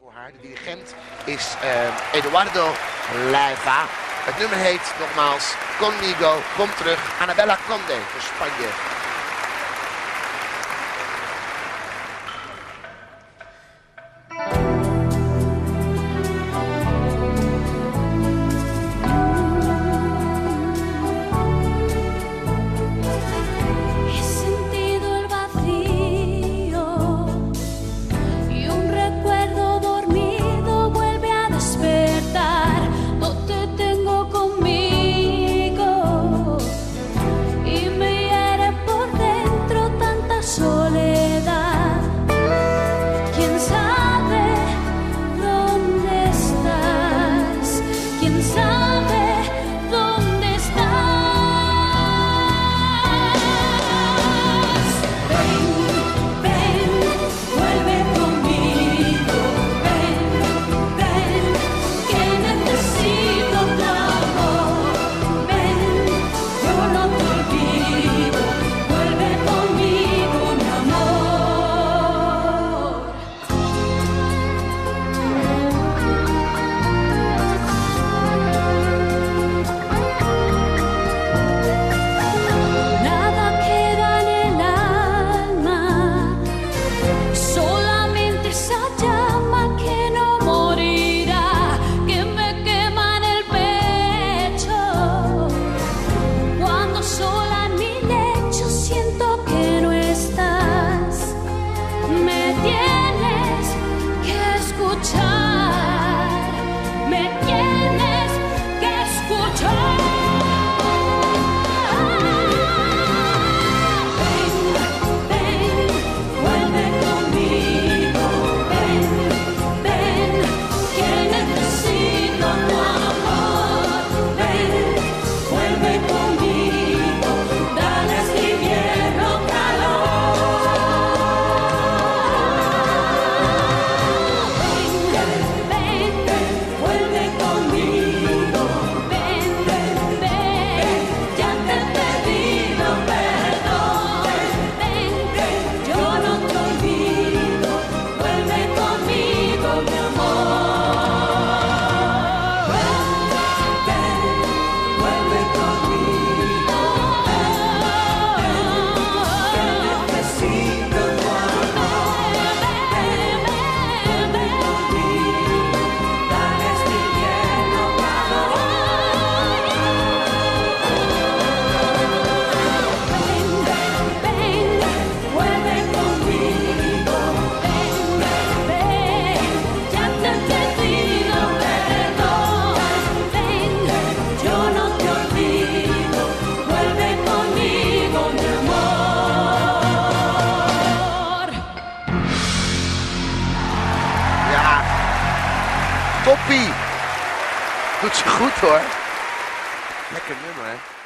Voor haar. De dirigent is Eduardo Leiva. Het nummer heet nogmaals Conmigo, kom terug, Ana Isabel Conde voor Spanje. Doet ze goed hoor. Lekker nummer hè.